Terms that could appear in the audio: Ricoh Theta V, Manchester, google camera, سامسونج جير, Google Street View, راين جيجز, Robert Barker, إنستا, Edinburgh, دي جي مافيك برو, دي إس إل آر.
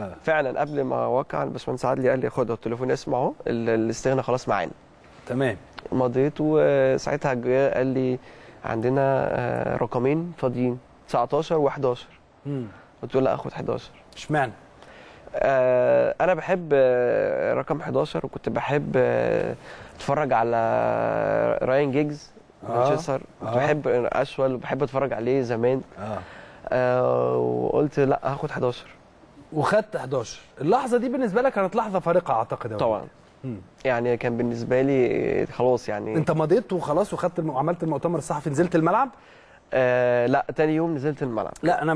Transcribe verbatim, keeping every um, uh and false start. آه. فعلا قبل ما وقع الباشمهندس عدلي قال لي خد التليفون اسمعه الاستغنى خلاص معانا. تمام. مضيت وساعتها قال لي عندنا رقمين فاضيين تسعتاشر وحداشر. امم قلت له لا اخد حداشر. اشمعنى؟ آه انا بحب رقم حداشر وكنت بحب اتفرج على راين جيجز آه. مانشستر آه. بحب اشول وبحب اتفرج عليه زمان آه. آه وقلت لا هاخد حداشر وخدت حداشر. اللحظه دي بالنسبه لك كانت لحظه فارقه اعتقد طبعا مم. يعني كان بالنسبه لي خلاص يعني انت مضيت وخلاص وخدت وعملت المؤتمر الصحفي. نزلت الملعب؟ آه لا تاني يوم نزلت الملعب. لا انا